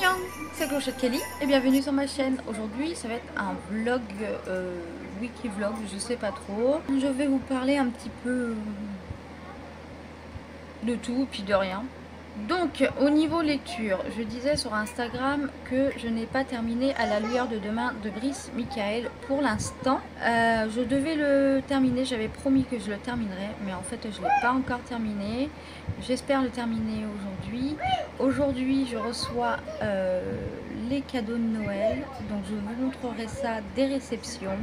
Gnan, c'est Clochette Kelly et bienvenue sur ma chaîne. Aujourd'hui ça va être un vlog, wiki vlog, je sais pas trop. Je vais vous parler un petit peu de tout puis de rien. Donc au niveau lecture, je disais sur Instagram que je n'ai pas terminé À la lueur de demain de Brice Michael pour l'instant. Je devais le terminer, j'avais promis que je le terminerais, mais en fait je ne l'ai pas encore terminé. J'espère le terminer aujourd'hui. Aujourd'hui je reçois les cadeaux de Noël, donc je vous montrerai ça des réceptions.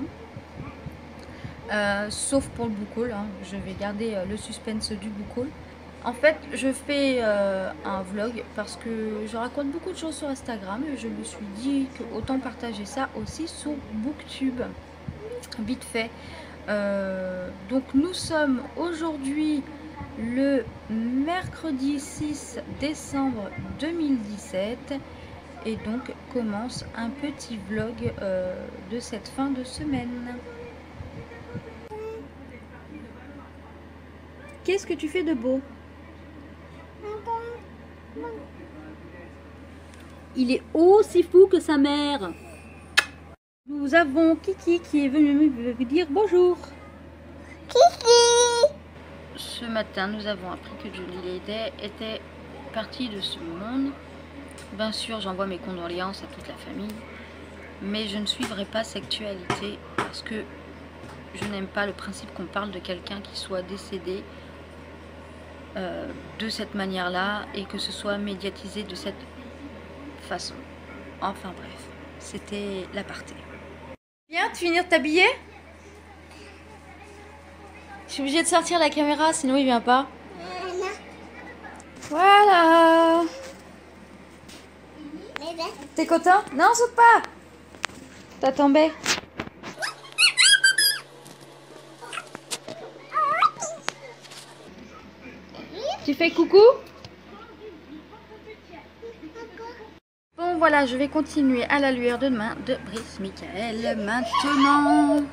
Sauf pour le book haul, hein. Je vais garder le suspense du book haul. En fait, je fais un vlog parce que je raconte beaucoup de choses sur Instagram et je me suis dit qu'autant partager ça aussi sur Booktube, vite fait. Donc nous sommes aujourd'hui le mercredi 6 décembre 2017 et donc commence un petit vlog de cette fin de semaine. Qu'est-ce que tu fais de beau ? Il est aussi fou que sa mère. Nous avons Kiki qui est venu me dire bonjour. Kiki! Ce matin, nous avons appris que Johnny Hallyday était parti de ce monde. Bien sûr, j'envoie mes condoléances à toute la famille. Mais je ne suivrai pas cette actualité parce que je n'aime pas le principe qu'on parle de quelqu'un qui soit décédé de cette manière-là et que ce soit médiatisé de cette façon. Enfin bref, c'était l'aparté. Viens, tu finis de t'habiller? Je suis obligée de sortir la caméra, sinon il vient pas. Voilà. T'es content? Non, saute pas. T'as tombé. Tu fais coucou? Bon voilà, je vais continuer À la lueur de demain de Brice Michael maintenant.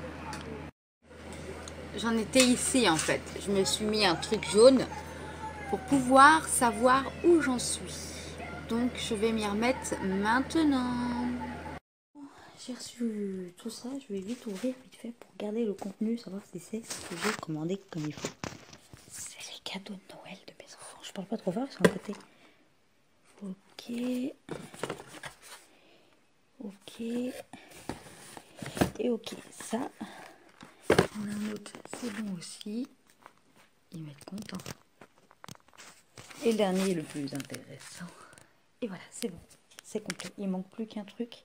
J'en étais ici en fait. Je me suis mis un truc jaune pour pouvoir savoir où j'en suis. Donc je vais m'y remettre maintenant. J'ai reçu tout ça, je vais vite ouvrir vite fait pour regarder le contenu, savoir si c'est ce que j'ai commandé comme il faut. C'est les cadeaux de Noël de mes enfants. Je parle pas trop fort, ils sont à côté. Ok, et ok, ça, on a un autre, c'est bon aussi, ils m'ont content. Et le dernier, le plus intéressant, et voilà, c'est bon, c'est complet, il manque plus qu'un truc,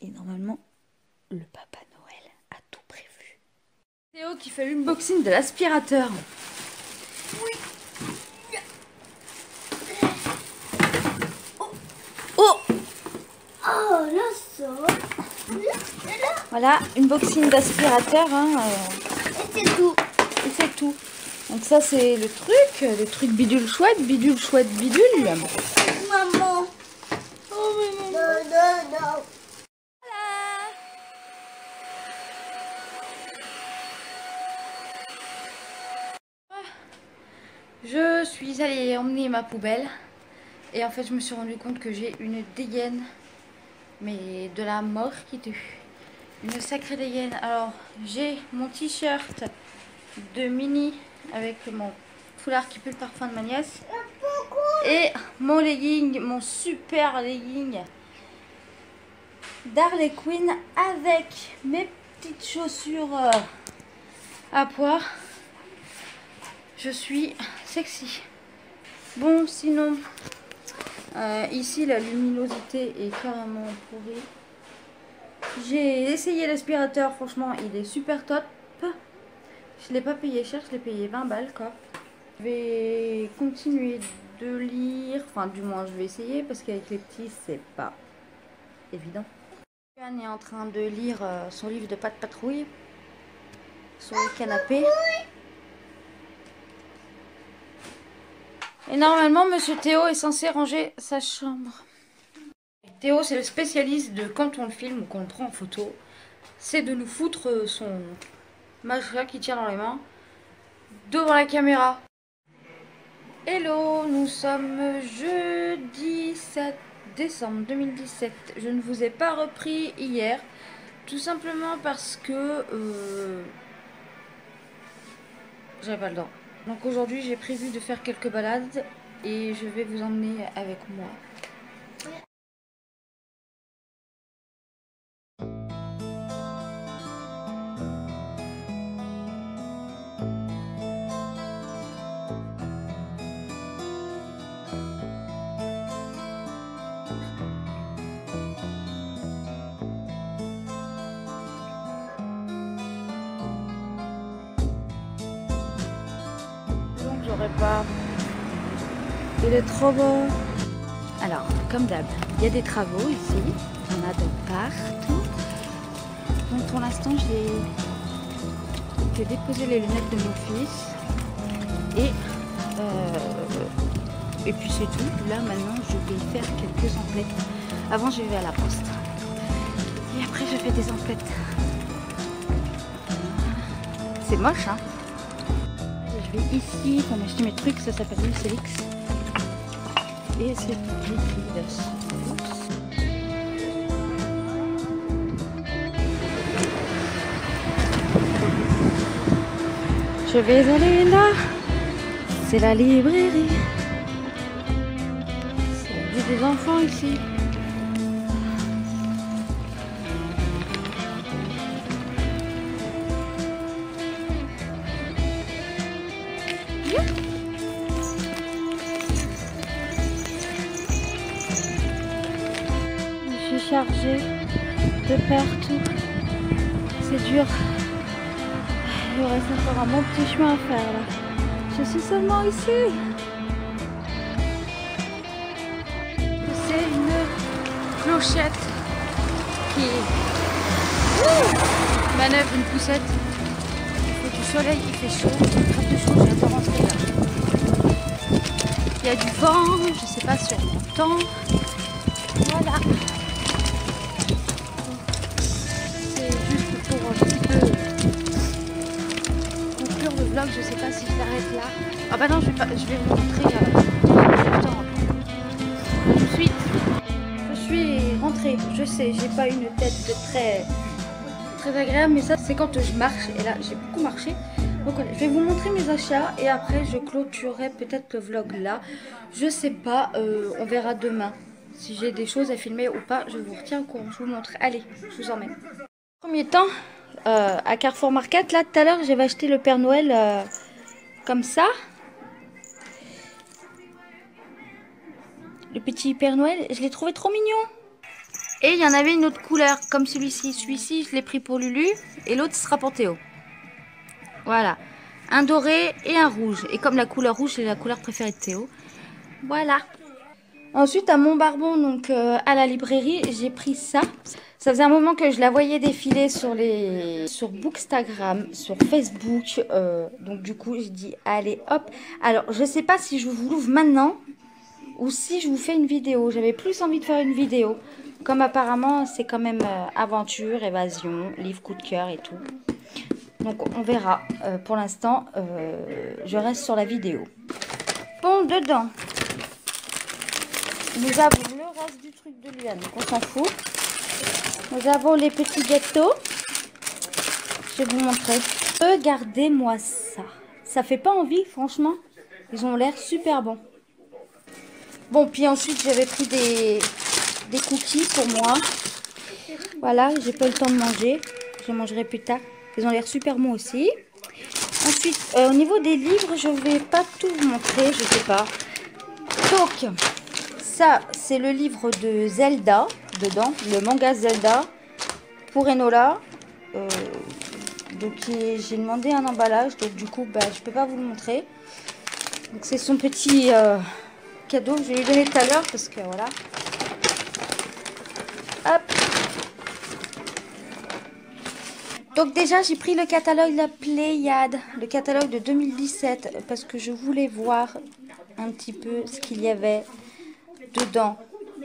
et normalement, le Papa Noël a tout prévu. Théo qui fait l'unboxing de l'aspirateur. Oui. Voilà, une boxine d'aspirateur. Hein, et c'est tout. Et c'est tout. Donc ça, c'est le truc bidule chouette, bidule chouette, bidule. Maman. Oh, mais maman. Non, non, non. Voilà. Je suis allée emmener ma poubelle. Et en fait, je me suis rendu compte que j'ai une dégaine. Mais de la mort qui tue. Une sacrée dégaine. Alors, j'ai mon t-shirt de mini avec mon foulard qui pue le parfum de ma nièce. Et mon legging, mon super legging d'Harley Quinn avec mes petites chaussures à pois. Je suis sexy. Bon, sinon... ici la luminosité est carrément pourrie. J'ai essayé l'aspirateur, franchement il est super top. Je l'ai pas payé cher, je l'ai payé 20 balles quoi. Je vais continuer de lire, enfin du moins je vais essayer parce qu'avec les petits c'est pas évident. Anne est en train de lire son livre de Pat-Patrouille sur le canapé. Et normalement, monsieur Théo est censé ranger sa chambre. Théo, c'est le spécialiste de quand on le filme ou qu'on le prend en photo. C'est de nous foutre son machin qui tient dans les mains devant la caméra. Hello, nous sommes jeudi 7 décembre 2017. Je ne vous ai pas repris hier, tout simplement parce que j'avais pas le temps. Donc aujourd'hui j'ai prévu de faire quelques balades et je vais vous emmener avec moi. Pas. Il est trop beau. Alors, comme d'hab, il y a des travaux ici. Il y en a de partout. Donc pour l'instant, j'ai déposé les lunettes de mon fils. Et puis c'est tout. Là, maintenant, je vais faire quelques emplettes. Avant, je vais à la poste. Et après, je fais des emplettes. C'est moche, hein? Je vais ici pour m'acheter mes trucs, ça s'appelle le Célix. Et c'est liquide. Je vais aller là. C'est la librairie. C'est la vie des enfants ici. Chargé de partout, c'est dur. Il reste encore un bon petit chemin à faire là. Je suis seulement ici. C'est une clochette qui manœuvre une poussette. Il fait du soleil, il fait chaud, il fait très chaud, j'ai encore rentré là. Il y a du vent, je sais pas si on m'entend. Voilà. Je sais pas si je l'arrête là. Ah bah non, je vais vous montrer tout de suite. Je suis rentrée. Je sais, j'ai pas une tête de très agréable, mais ça c'est quand je marche. Et là, j'ai beaucoup marché. Donc voilà, je vais vous montrer mes achats et après je clôturerai peut-être le vlog là. Je sais pas, on verra demain. Si j'ai des choses à filmer ou pas, je vous retiens au courant. Je vous montre. Allez, je vous emmène. Premier temps. À Carrefour Market, là tout à l'heure j'avais acheté le Père Noël comme ça, le petit Père Noël, je l'ai trouvé trop mignon. Et il y en avait une autre couleur comme celui-ci, je l'ai pris pour Lulu et l'autre sera pour Théo. Voilà, un doré et un rouge, et comme la couleur rouge c'est la couleur préférée de Théo, voilà. Ensuite à Montbarbon, donc à la librairie, j'ai pris ça. Ça faisait un moment que je la voyais défiler sur Bookstagram, sur Facebook. Donc du coup, je dis allez hop. Alors, je sais pas si je vous l'ouvre maintenant ou si je vous fais une vidéo. J'avais plus envie de faire une vidéo. Comme apparemment, c'est quand même aventure, évasion, livre coup de cœur et tout. Donc on verra. Pour l'instant, je reste sur la vidéo. Bon, dedans. Nous avons le reste du truc de Luan, donc on s'en fout. Nous avons les petits gâteaux. Je vais vous montrer. Regardez-moi ça. Ça fait pas envie, franchement. Ils ont l'air super bons. Bon, puis ensuite, j'avais pris des cookies pour moi. Voilà, j'ai pas eu le temps de manger. Je mangerai plus tard. Ils ont l'air super bons aussi. Ensuite, au niveau des livres, je vais pas tout vous montrer. Je sais pas. Donc... ça, c'est le livre de Zelda, dedans, le manga Zelda, pour Enola. Donc j'ai demandé un emballage, donc du coup, bah, je peux pas vous le montrer. Donc c'est son petit cadeau que je vais lui donner tout à l'heure, parce que voilà. Hop. Donc déjà, j'ai pris le catalogue de la Pléiade, le catalogue de 2017, parce que je voulais voir un petit peu ce qu'il y avait dedans.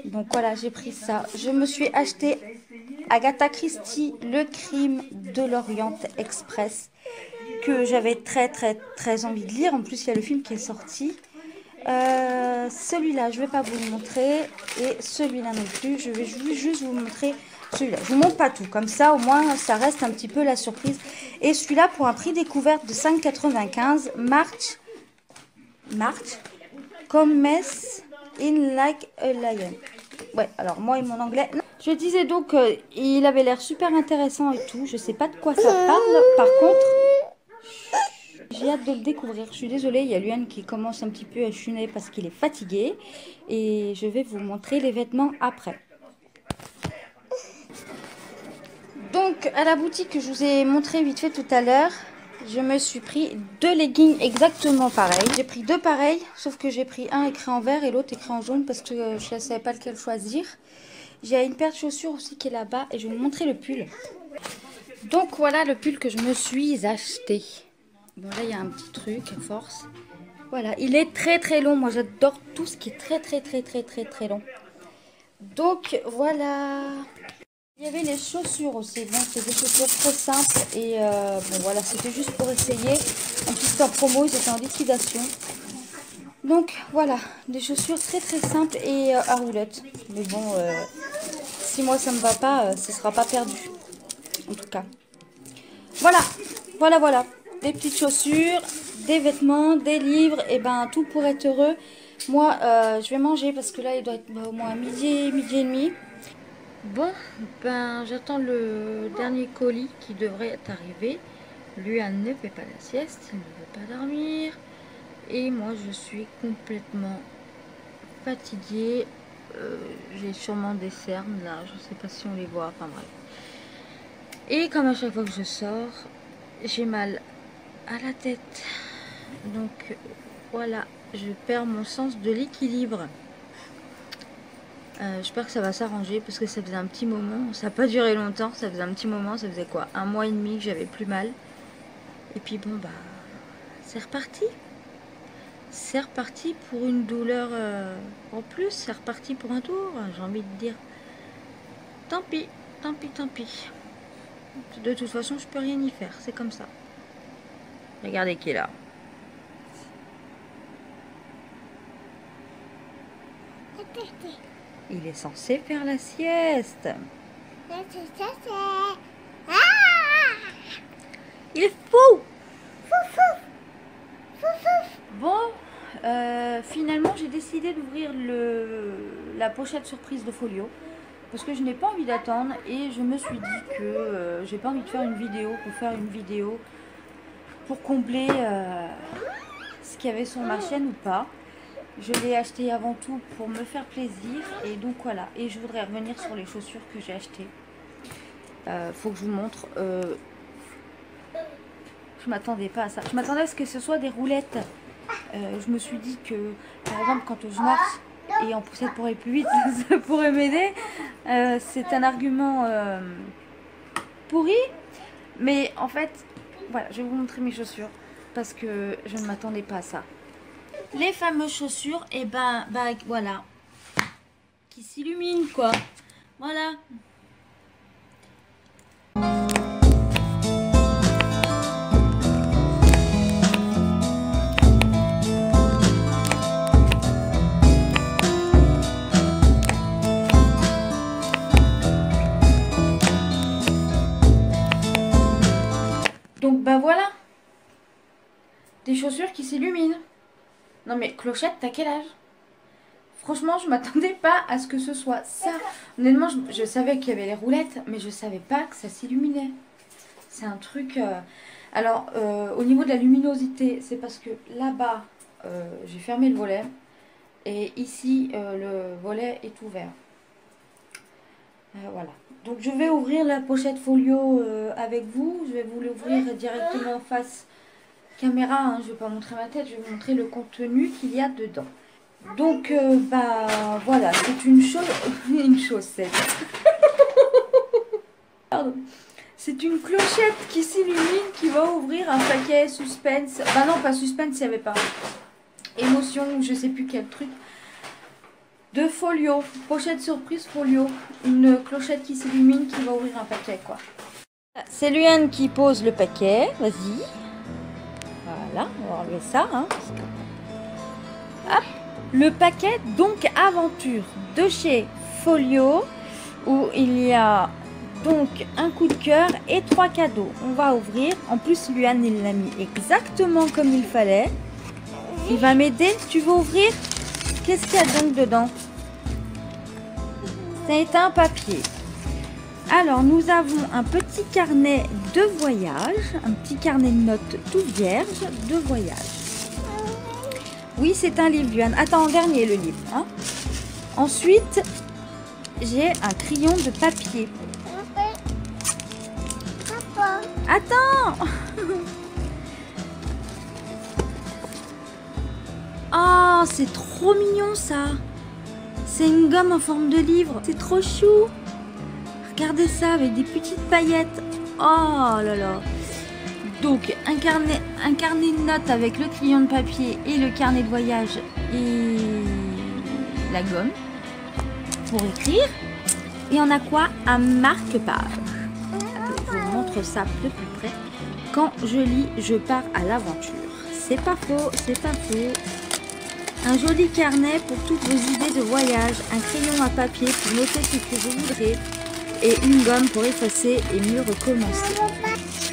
Donc voilà, j'ai pris ça. Je me suis acheté Agatha Christie, Le Crime de l'Orient Express, que j'avais très envie de lire. En plus, il y a le film qui est sorti. Celui-là, je ne vais pas vous le montrer. Et celui-là non plus. Je vais juste vous montrer celui-là. Je ne vous montre pas tout. Comme ça, au moins, ça reste un petit peu la surprise. Et celui-là, pour un prix découverte de 5,95. March. Comme in like a lion. Ouais, alors moi et mon anglais. Je disais donc, il avait l'air super intéressant et tout. Je sais pas de quoi ça parle. Par contre, j'ai hâte de le découvrir. Je suis désolée, il y a Luan qui commence un petit peu à chuner parce qu'il est fatigué. Et je vais vous montrer les vêtements après. Donc, à la boutique que je vous ai montré vite fait tout à l'heure, je me suis pris deux leggings exactement pareils. J'ai pris deux pareils, sauf que j'ai pris un écrit en vert et l'autre écrit en jaune parce que je ne savais pas lequel choisir. J'ai une paire de chaussures aussi qui est là-bas et je vais vous montrer le pull. Donc voilà le pull que je me suis acheté. Bon là il y a un petit truc à force. Voilà, il est très très long. Moi j'adore tout ce qui est très long. Donc voilà. Il y avait les chaussures aussi, bon c'est des chaussures trop simples et bon voilà c'était juste pour essayer, en plus c'était en promo, ils étaient en liquidation. Donc voilà, des chaussures très simples et à roulettes, mais bon si moi ça me va pas, ce sera pas perdu, en tout cas. Voilà, des petites chaussures, des vêtements, des livres, et ben tout pour être heureux. Moi je vais manger parce que là il doit être au moins midi et demi. Bon, ben j'attends le dernier colis qui devrait arriver. Luan ne fait pas la sieste, il ne veut pas dormir. Et moi je suis complètement fatiguée. J'ai sûrement des cernes là, je ne sais pas si on les voit, enfin bref. Et comme à chaque fois que je sors, j'ai mal à la tête. Donc voilà, je perds mon sens de l'équilibre. J'espère que ça va s'arranger parce que ça faisait un petit moment, ça n'a pas duré longtemps, ça faisait un petit moment, ça faisait quoi, 1 mois et demi que j'avais plus mal. Et puis bon bah c'est reparti. C'est reparti pour une douleur en plus, c'est reparti pour un tour, j'ai envie de dire. Tant pis. De toute façon je peux rien y faire, c'est comme ça. Regardez qui est là. Il est censé faire la sieste. Il est fou. Bon, finalement j'ai décidé d'ouvrir la pochette surprise de Folio parce que je n'ai pas envie d'attendre et je me suis dit que j'ai pas envie de faire une vidéo pour faire une vidéo pour combler ce qu'il y avait sur ma chaîne ou pas. Je l'ai acheté avant tout pour me faire plaisir et donc voilà. Et je voudrais revenir sur les chaussures que j'ai achetées. Faut que je vous montre. Je m'attendais pas à ça. Je m'attendais à ce que ce soit des roulettes. Je me suis dit que par exemple quand je marche et en poussette pour aller plus vite, ça pourrait m'aider. C'est un argument pourri. Mais en fait, voilà, je vais vous montrer mes chaussures parce que je ne m'attendais pas à ça. Les fameuses chaussures, et ben voilà, qui s'illuminent quoi, voilà. Donc ben voilà, des chaussures qui s'illuminent. Non mais Clochette, t'as quel âge? Franchement, je m'attendais pas à ce que ce soit ça. Honnêtement, je savais qu'il y avait les roulettes, mais je savais pas que ça s'illuminait. C'est un truc... Alors, au niveau de la luminosité, c'est parce que là-bas, j'ai fermé le volet. Et ici, le volet est ouvert. Voilà. Donc, je vais ouvrir la pochette Folio avec vous. Je vais vous l'ouvrir directement en face... caméra, hein, je vais pas montrer ma tête, je vais vous montrer le contenu qu'il y a dedans. Donc bah voilà, c'est une chaussette. Pardon. C'est une clochette qui s'illumine, qui va ouvrir un paquet suspense. Bah non, pas suspense, il n'y avait pas. Émotion, je sais plus quel truc. De Folio, pochette surprise Folio, une clochette qui s'illumine, qui va ouvrir un paquet quoi. C'est Luan qui pose le paquet, vas-y. Voilà, on va enlever ça. Hein, parce que... Hop, le paquet donc aventure de chez Folio où il y a donc un coup de cœur et 3 cadeaux. On va ouvrir. En plus, Luan, il l'a mis exactement comme il fallait. Il va m'aider. Tu veux ouvrir? Qu'est-ce qu'il y a donc dedans? Ça est un papier. Alors, nous avons un petit carnet de voyage, un petit carnet de notes tout vierge de voyage. Oui, c'est un livre, Luan. Attends, en dernier, le livre. Hein. Ensuite, j'ai un crayon de papier. Papa. Attends. Oh, c'est trop mignon, ça. C'est une gomme en forme de livre. C'est trop chou. Regardez ça avec des petites paillettes. Oh là là. Donc, un carnet de notes avec le crayon de papier et le carnet de voyage et la gomme pour écrire. Et on a quoi? Un marque-page. Je vous montre ça de plus près. Quand je lis, je pars à l'aventure. C'est pas faux, c'est pas faux. Un joli carnet pour toutes vos idées de voyage. Un crayon à papier pour noter tout ce que vous voudrez. Et une gomme pour effacer et mieux recommencer.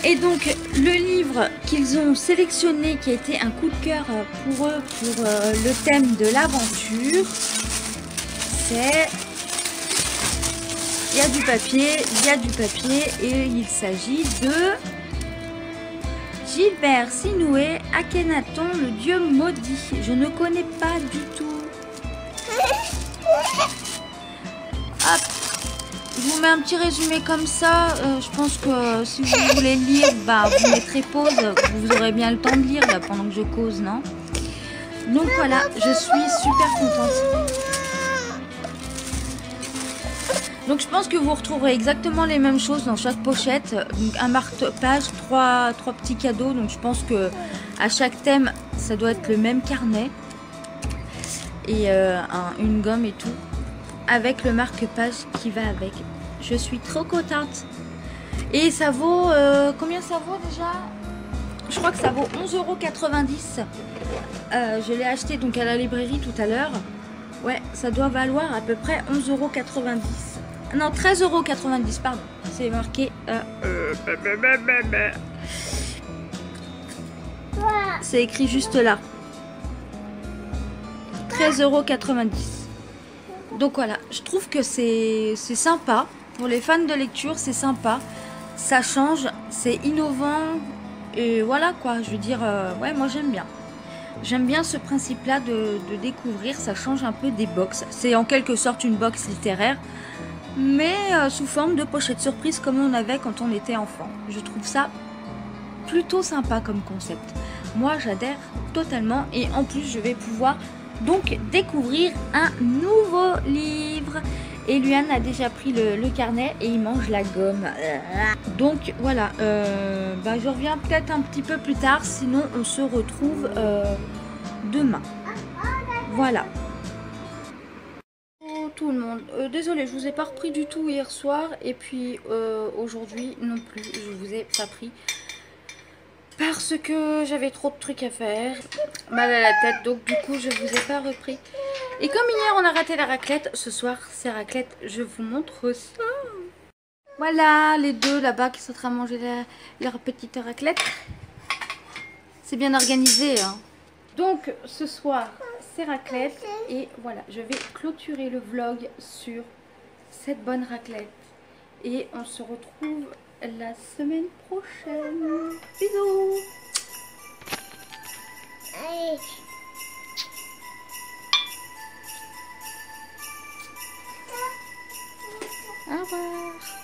Et donc, le livre qu'ils ont sélectionné, qui a été un coup de cœur pour eux, pour le thème de l'aventure, c'est... Il y a du papier, il y a du papier, et il s'agit de... Gilbert Sinoué, Akhenaton, le dieu maudit. Je ne connais pas du tout. Hop. Je vous mets un petit résumé comme ça. Je pense que si vous voulez lire, bah, vous mettrez pause. Vous aurez bien le temps de lire là, pendant que je cause, non? Donc voilà, je suis super contente. Donc je pense que vous retrouverez exactement les mêmes choses dans chaque pochette. Donc un marque-page, trois petits cadeaux. Donc je pense que à chaque thème, ça doit être le même carnet. Et une gomme et tout. Avec le marque-page qui va avec. Je suis trop contente. Et ça vaut... combien ça vaut déjà? Je crois que ça vaut 11,90 €. Je l'ai acheté donc à la librairie tout à l'heure. Ouais, ça doit valoir à peu près 11,90 €. Non, 13,90 €, pardon. C'est marqué... C'est écrit juste là. 13,90 €. Donc voilà, je trouve que c'est sympa. Pour les fans de lecture, c'est sympa. Ça change, c'est innovant. Et voilà quoi, je veux dire... ouais, moi j'aime bien. J'aime bien ce principe-là de découvrir. Ça change un peu des box. C'est en quelque sorte une box littéraire. Mais sous forme de pochette surprise comme on avait quand on était enfant. Je trouve ça plutôt sympa comme concept. Moi, j'adhère totalement et en plus, je vais pouvoir donc découvrir un nouveau livre. Et Luan a déjà pris le carnet et il mange la gomme. Donc voilà, bah, je reviens peut-être un petit peu plus tard. Sinon, on se retrouve demain. Voilà. Tout le monde. Désolée, je vous ai pas repris du tout hier soir et puis aujourd'hui non plus, je vous ai pas pris parce que j'avais trop de trucs à faire, mal à la tête, donc du coup je vous ai pas repris. Et comme hier on a raté la raclette, ce soir c'est raclette, je vous montre ça. Voilà les deux là-bas qui sont en train de manger leur petite raclette. C'est bien organisé, hein. Donc ce soir... raclette et voilà, je vais clôturer le vlog sur cette bonne raclette et on se retrouve la semaine prochaine. Bisous. Allez. Au revoir.